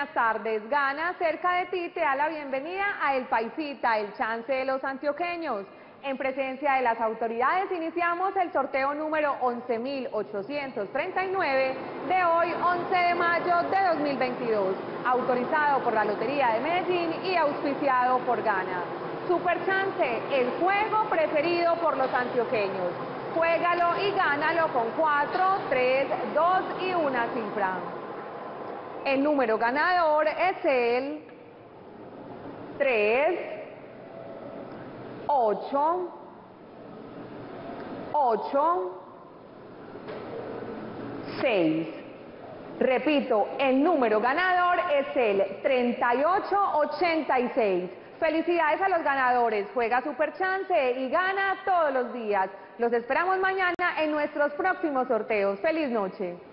buenas tardes. Gana, cerca de ti, te da la bienvenida a El Paisita, el chance de los antioqueños. En presencia de las autoridades iniciamos el sorteo número 11.839 de hoy, 11 de mayo de 2022, autorizado por la Lotería de Medellín y auspiciado por Gana. Superchance, el juego preferido por los antioqueños. Juégalo y gánalo con 4, 3, 2 y una cifra. El número ganador es el 3, 8, 8, 6. Repito, el número ganador es el 3886. Felicidades a los ganadores. Juega Superchance y gana todos los días. Los esperamos mañana en nuestros próximos sorteos. ¡Feliz noche!